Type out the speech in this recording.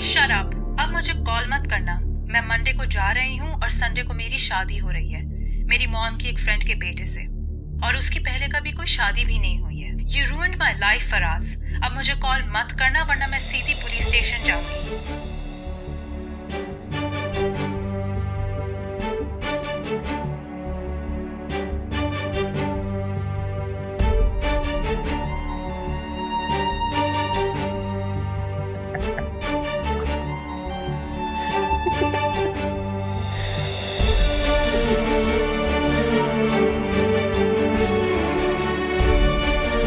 Shut up, अब मुझे call मत करना। मैं मंडे को जा रही हूँ और संडे को मेरी शादी हो रही है, मेरी मॉम की एक फ्रेंड के बेटे से, और उसकी पहले कभी कोई शादी भी नहीं हुई है। You ruined my life, Faraz. अब मुझे कॉल मत करना वरना मैं सीधी पुलिस स्टेशन जाऊंगी।